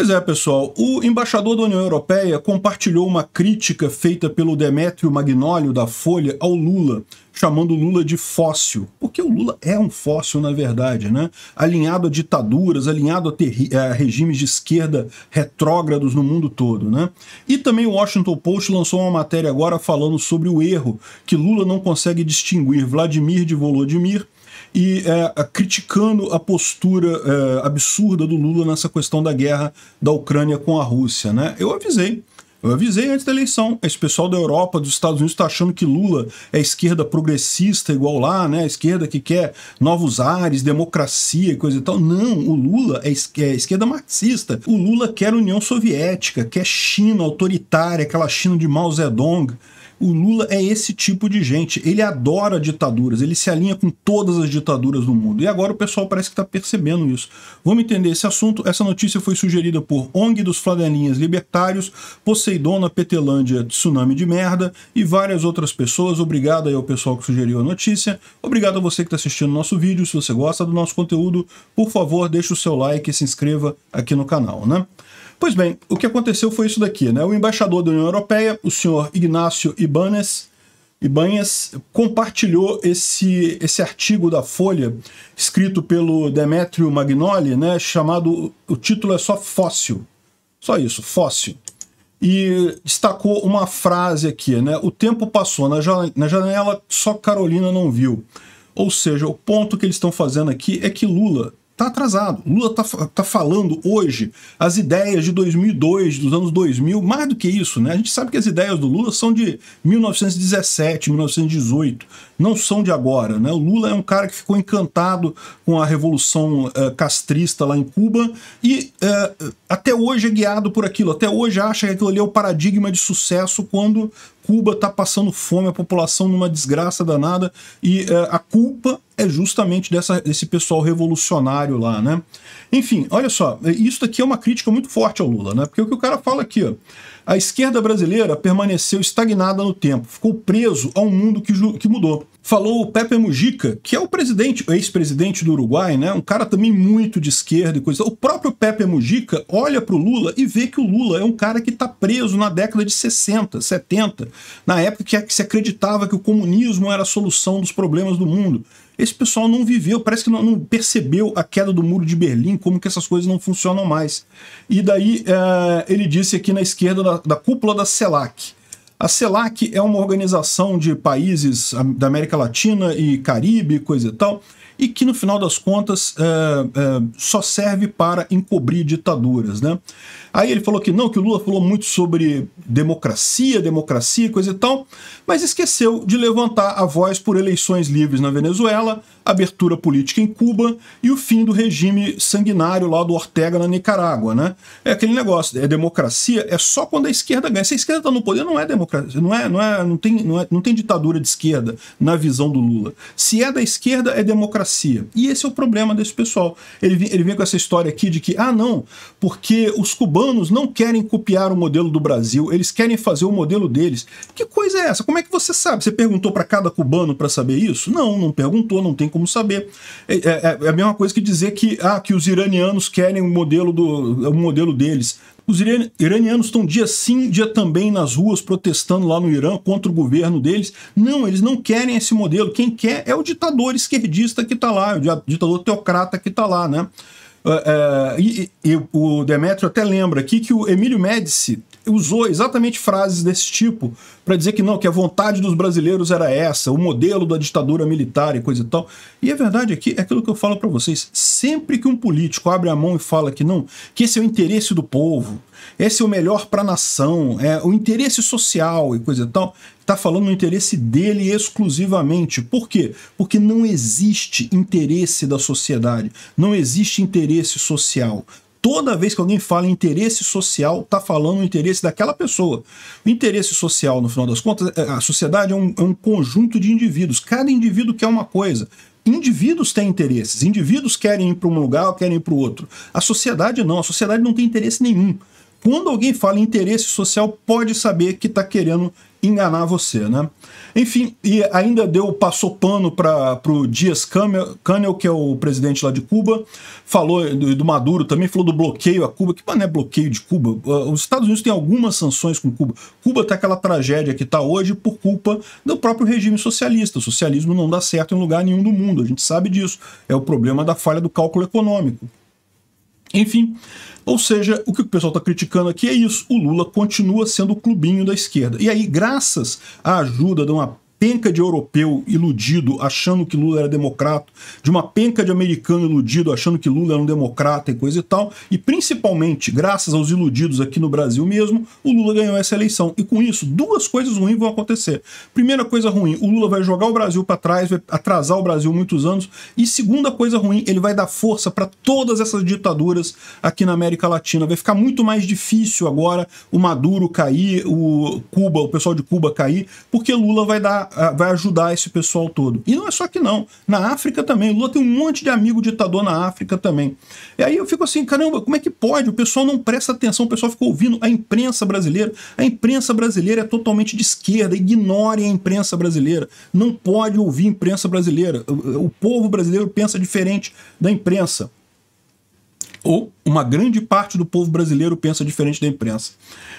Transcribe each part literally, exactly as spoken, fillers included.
Pois é, pessoal, o embaixador da União Europeia compartilhou uma crítica feita pelo Demétrio Magnólio da Folha ao Lula, chamando o Lula de fóssil, porque o Lula é um fóssil na verdade, né? Alinhado a ditaduras, alinhado a, a regimes de esquerda retrógrados no mundo todo, né? E também o Washington Post lançou uma matéria agora falando sobre o erro que Lula não consegue distinguir Vladimir de Volodymyr, e é, criticando a postura é, absurda do Lula nessa questão da guerra da Ucrânia com a Rússia, né? Eu avisei, eu avisei antes da eleição. Esse pessoal da Europa, dos Estados Unidos, está achando que Lula é esquerda progressista igual lá, né? A esquerda que quer novos ares, democracia e coisa e tal. Não, o Lula é esquerda marxista. O Lula quer União Soviética, quer China autoritária, aquela China de Mao Zedong. O Lula é esse tipo de gente, ele adora ditaduras, ele se alinha com todas as ditaduras do mundo. E agora o pessoal parece que está percebendo isso. Vamos entender esse assunto. Essa notícia foi sugerida por O N G dos Flanelinhas Libertários, Poseidona, Petelândia, Tsunami de Merda e várias outras pessoas. Obrigado aí ao pessoal que sugeriu a notícia. Obrigado a você que está assistindo o nosso vídeo. Se você gosta do nosso conteúdo, por favor, deixe o seu like e se inscreva aqui no canal, né? Pois bem, o que aconteceu foi isso daqui, né? O embaixador da União Europeia, o senhor Ignacio Ibanhas, Ibanhas compartilhou esse, esse artigo da Folha, escrito pelo Demétrio Magnólio, né? Chamado, o título é só fóssil, só isso, fóssil. E destacou uma frase aqui, né? O tempo passou, na janela só Carolina não viu. Ou seja, o ponto que eles estão fazendo aqui é que Lula tá atrasado. Lula tá, tá falando hoje as ideias de dois mil e dois, dos anos dois mil, mais do que isso, né? A gente sabe que as ideias do Lula são de mil novecentos e dezessete, mil novecentos e dezoito, não são de agora, né? O Lula é um cara que ficou encantado com a revolução uh, castrista lá em Cuba e uh, até hoje é guiado por aquilo, até hoje acha que aquilo ali é o paradigma de sucesso quando Cuba está passando fome, a população numa desgraça danada, e é, a culpa é justamente dessa, desse pessoal revolucionário lá, né? Enfim, olha só, isso daqui é uma crítica muito forte ao Lula, né? Porque o que o cara fala aqui, ó, a esquerda brasileira permaneceu estagnada no tempo, ficou preso a um mundo que, que mudou. Falou o Pepe Mujica, que é o presidente, ex-presidente do Uruguai, né? Um cara também muito de esquerda e coisa. O próprio Pepe Mujica olha para o Lula e vê que o Lula é um cara que está preso na década de sessenta, setenta, na época que se acreditava que o comunismo era a solução dos problemas do mundo. Esse pessoal não viveu, parece que não percebeu a queda do muro de Berlim, como que essas coisas não funcionam mais. E daí é, ele disse aqui na esquerda da, da cúpula da CELAC. A CELAC é uma organização de países da América Latina e Caribe, coisa e tal, e que no final das contas é, é, só serve para encobrir ditaduras, né? Aí ele falou que não, que o Lula falou muito sobre democracia, democracia e coisa e tal, mas esqueceu de levantar a voz por eleições livres na Venezuela, abertura política em Cuba e o fim do regime sanguinário lá do Ortega na Nicarágua, né? É aquele negócio, é democracia, é só quando a esquerda ganha. Se a esquerda está no poder, não é democracia, não é, não é, não tem, não é, não tem ditadura de esquerda na visão do Lula. Se é da esquerda, é democracia. E esse é o problema desse pessoal. Ele, ele vem com essa história aqui de que, ah, não, porque os cubanos Cubanos não querem copiar o modelo do Brasil, eles querem fazer o modelo deles. Que coisa é essa? Como é que você sabe? Você perguntou para cada cubano para saber isso? Não, não perguntou, não tem como saber. É, é, é a mesma coisa que dizer que, ah, que os iranianos querem o modelo, do, o modelo deles. Os iranianos estão dia sim, dia também nas ruas protestando lá no Irã contra o governo deles. Não, eles não querem esse modelo. Quem quer é o ditador esquerdista que está lá, o ditador teocrata que está lá, né? Uh, uh, e, e o Demétrio até lembra aqui que o Emílio Médici usou exatamente frases desse tipo para dizer que não, que a vontade dos brasileiros era essa, o modelo da ditadura militar e coisa e tal. E a verdade aqui é aquilo que eu falo para vocês. Sempre que um político abre a mão e fala que não, que esse é o interesse do povo, esse é o melhor para a nação, é o interesse social e coisa e tal, está falando no interesse dele exclusivamente. Por quê? Porque não existe interesse da sociedade, não existe interesse social. Toda vez que alguém fala em interesse social, está falando o interesse daquela pessoa. O interesse social, no final das contas, a sociedade é um, é um conjunto de indivíduos. Cada indivíduo quer uma coisa. Indivíduos têm interesses. Indivíduos querem ir para um lugar ou querem ir para o outro. A sociedade não. A sociedade não tem interesse nenhum. Quando alguém fala em interesse social, pode saber que está querendo enganar você, né? Enfim, e ainda deu, passou pano para o Díaz Canel, que é o presidente lá de Cuba, falou do, do Maduro também, falou do bloqueio a Cuba. Que mano é bloqueio de Cuba? Os Estados Unidos têm algumas sanções com Cuba. Cuba tá aquela tragédia que tá hoje por culpa do próprio regime socialista. O socialismo não dá certo em lugar nenhum do mundo, a gente sabe disso. É o problema da falha do cálculo econômico. Enfim, ou seja, o que o pessoal está criticando aqui é isso. O Lula continua sendo o clubinho da esquerda. E aí, graças à ajuda de uma penca de europeu iludido, achando que Lula era democrata, de uma penca de americano iludido, achando que Lula era um democrata e coisa e tal, e principalmente, graças aos iludidos aqui no Brasil mesmo, o Lula ganhou essa eleição. E com isso, duas coisas ruins vão acontecer. Primeira coisa ruim, o Lula vai jogar o Brasil para trás, vai atrasar o Brasil muitos anos. E segunda coisa ruim, ele vai dar força para todas essas ditaduras aqui na América Latina. Vai ficar muito mais difícil agora o Maduro cair, o Cuba, o pessoal de Cuba cair, porque Lula vai dar vai ajudar esse pessoal todo. E não é só aqui não, na África também. O Lula tem um monte de amigo ditador na África também. E aí eu fico assim, caramba, como é que pode? O pessoal não presta atenção, o pessoal fica ouvindo a imprensa brasileira. A imprensa brasileira é totalmente de esquerda, ignorem a imprensa brasileira. Não pode ouvir imprensa brasileira. O povo brasileiro pensa diferente da imprensa. Ou uma grande parte do povo brasileiro pensa diferente da imprensa.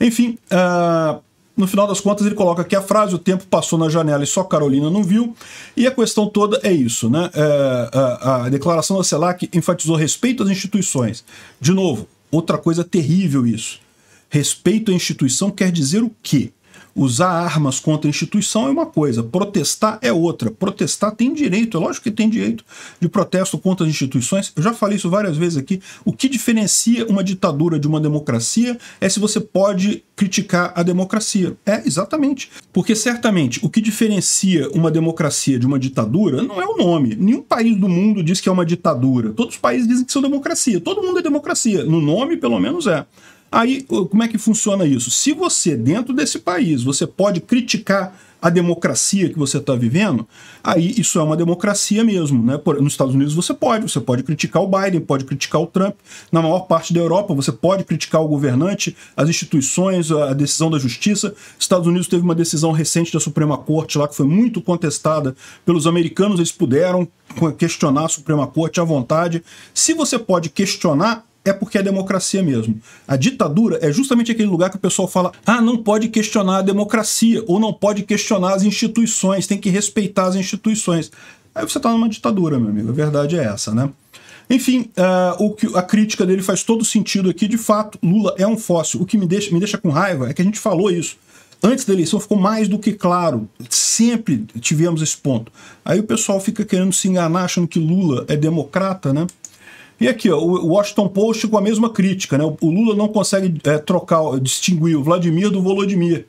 Enfim, uh... no final das contas, ele coloca aqui a frase: o tempo passou na janela e só Carolina não viu. E a questão toda é isso, né? É, a, a declaração da CELAC enfatizou respeito às instituições. De novo, outra coisa terrível isso. Respeito à instituição quer dizer o quê? Usar armas contra a instituição é uma coisa, protestar é outra. Protestar tem direito, é lógico que tem direito de protesto contra as instituições. Eu já falei isso várias vezes aqui. O que diferencia uma ditadura de uma democracia é se você pode criticar a democracia. É, exatamente. Porque, certamente, o que diferencia uma democracia de uma ditadura não é o nome. Nenhum país do mundo diz que é uma ditadura. Todos os países dizem que são democracia. Todo mundo é democracia. No nome, pelo menos, é. Aí, como é que funciona isso? Se você, dentro desse país, você pode criticar a democracia que você está vivendo, aí isso é uma democracia mesmo, né? Nos Estados Unidos você pode, você pode criticar o Biden, pode criticar o Trump. Na maior parte da Europa você pode criticar o governante, as instituições, a decisão da justiça. Estados Unidos teve uma decisão recente da Suprema Corte lá que foi muito contestada pelos americanos, eles puderam questionar a Suprema Corte à vontade. Se você pode questionar, é porque é democracia mesmo. A ditadura é justamente aquele lugar que o pessoal fala: ah, não pode questionar a democracia, ou não pode questionar as instituições, tem que respeitar as instituições. Aí você tá numa ditadura, meu amigo, a verdade é essa, né? Enfim, uh, o que, a crítica dele faz todo sentido aqui, de fato, Lula é um fóssil. O que me deixa, me deixa com raiva é que a gente falou isso. Antes da eleição ficou mais do que claro, sempre tivemos esse ponto. Aí o pessoal fica querendo se enganar, achando que Lula é democrata, né? E aqui, ó, o Washington Post com a mesma crítica, né? O Lula não consegue é, trocar, distinguir o Vladimir do Volodymyr.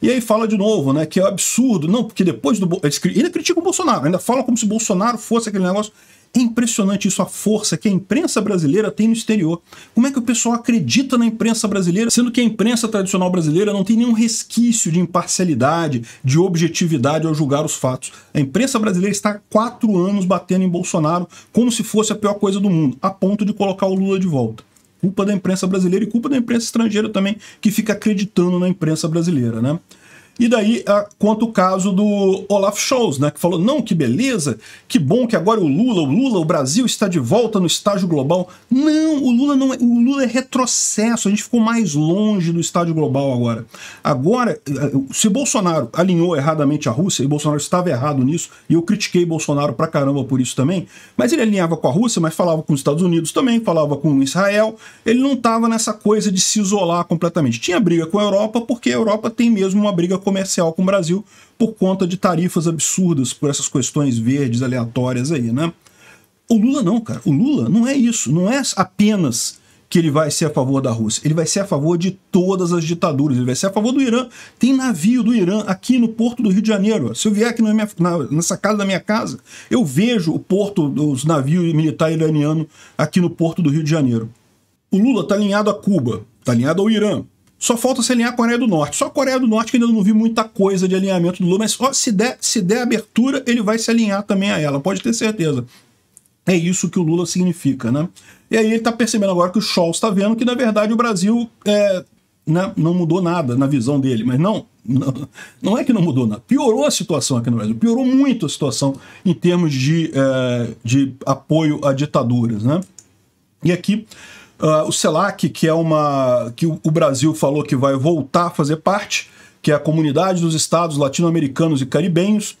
E aí fala de novo, né, que é um absurdo. Não, porque depois do... Ele critica o Bolsonaro, ainda fala como se o Bolsonaro fosse aquele negócio... É impressionante isso, a força que a imprensa brasileira tem no exterior. Como é que o pessoal acredita na imprensa brasileira, sendo que a imprensa tradicional brasileira não tem nenhum resquício de imparcialidade, de objetividade ao julgar os fatos. A imprensa brasileira está há quatro anos batendo em Bolsonaro como se fosse a pior coisa do mundo, a ponto de colocar o Lula de volta. Culpa da imprensa brasileira e culpa da imprensa estrangeira também, que fica acreditando na imprensa brasileira, né? E daí, quanto o caso do Olaf Scholz, né, que falou: não, que beleza, que bom que agora o Lula, o Lula, o Brasil está de volta no estágio global. Não, o Lula não é, o Lula é retrocesso, a gente ficou mais longe do estágio global agora. Agora, se Bolsonaro alinhou erradamente a Rússia, e Bolsonaro estava errado nisso, e eu critiquei Bolsonaro pra caramba por isso também, mas ele alinhava com a Rússia, mas falava com os Estados Unidos também, falava com Israel, ele não estava nessa coisa de se isolar completamente. Tinha briga com a Europa, porque a Europa tem mesmo uma briga com comercial com o Brasil por conta de tarifas absurdas, por essas questões verdes aleatórias aí, né? O Lula não, cara. O Lula não é isso. Não é apenas que ele vai ser a favor da Rússia. Ele vai ser a favor de todas as ditaduras. Ele vai ser a favor do Irã. Tem navio do Irã aqui no porto do Rio de Janeiro. Se eu vier aqui na minha, na, nessa casa da minha casa, eu vejo o porto dos navios militar iraniano aqui no porto do Rio de Janeiro. O Lula tá alinhado a Cuba. Tá alinhado ao Irã. Só falta se alinhar a Coreia do Norte. Só a Coreia do Norte que ainda não vi muita coisa de alinhamento do Lula, mas ó, se der, se der abertura, ele vai se alinhar também a ela, pode ter certeza. É isso que o Lula significa, né? E aí ele está percebendo agora que o Scholz está vendo que, na verdade, o Brasil é, né, não mudou nada na visão dele. Mas não, não, não é que não mudou nada. Piorou a situação aqui no Brasil. Piorou muito a situação em termos de, é, de apoio a ditaduras, né? E aqui, uh, o CELAC, que é uma... que o Brasil falou que vai voltar a fazer parte, que é a Comunidade dos Estados Latino-Americanos e Caribenhos,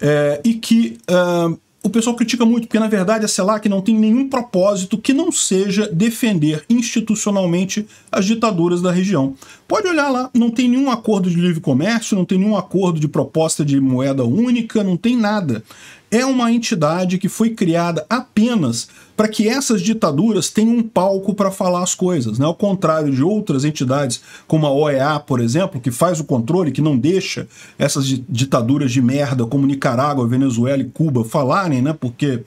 é, e que... Uh, o pessoal critica muito, porque na verdade a CELAC não tem nenhum propósito que não seja defender institucionalmente as ditaduras da região. Pode olhar lá, não tem nenhum acordo de livre comércio, não tem nenhum acordo de proposta de moeda única, não tem nada. É uma entidade que foi criada apenas para que essas ditaduras tenham um palco para falar as coisas, né? Ao contrário de outras entidades, como a O E A, por exemplo, que faz o controle, que não deixa essas ditaduras de merda, como Nicarágua, Venezuela e Cuba, falarem, né? Porque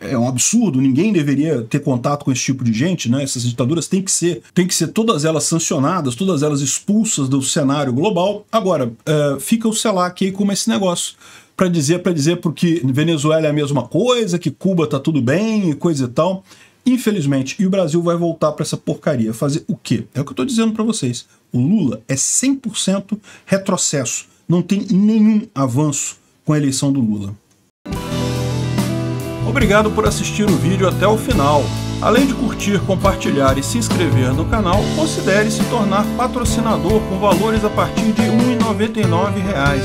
é um absurdo, ninguém deveria ter contato com esse tipo de gente, né? Essas ditaduras têm que ser, têm que ser todas elas sancionadas, todas elas expulsas do cenário global. Agora, uh, fica o CELAC aí como esse negócio, para dizer para dizer porque Venezuela é a mesma coisa, que Cuba tá tudo bem e coisa e tal. Infelizmente, e o Brasil vai voltar para essa porcaria. Fazer o quê? É o que eu tô dizendo para vocês. O Lula é cem por cento retrocesso. Não tem nenhum avanço com a eleição do Lula. Obrigado por assistir o vídeo até o final. Além de curtir, compartilhar e se inscrever no canal, considere se tornar patrocinador com valores a partir de um real e noventa e nove centavos.